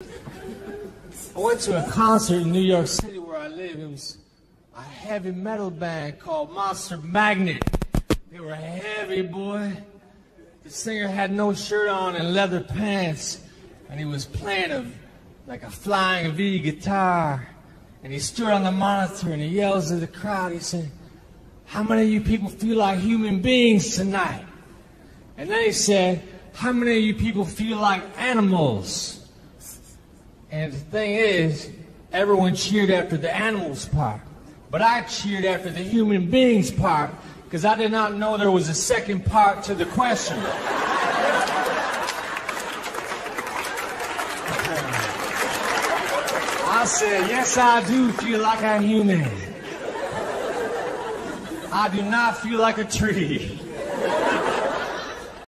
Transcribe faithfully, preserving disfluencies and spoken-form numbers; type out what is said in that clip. I went to a concert in New York City where I live. It was a heavy metal band called Monster Magnet. They were heavy, boy. The singer had no shirt on and leather pants, and he was playing a, like a flying V guitar. And he stood on the monitor and he yells at the crowd. He said, "How many of you people feel like human beings tonight?" And then he said, "How many of you people feel like animals?" And the thing is, everyone cheered after the animals part. But I cheered after the human beings part because I did not know there was a second part to the question. I said, yes, I do feel like a human. I do not feel like a tree.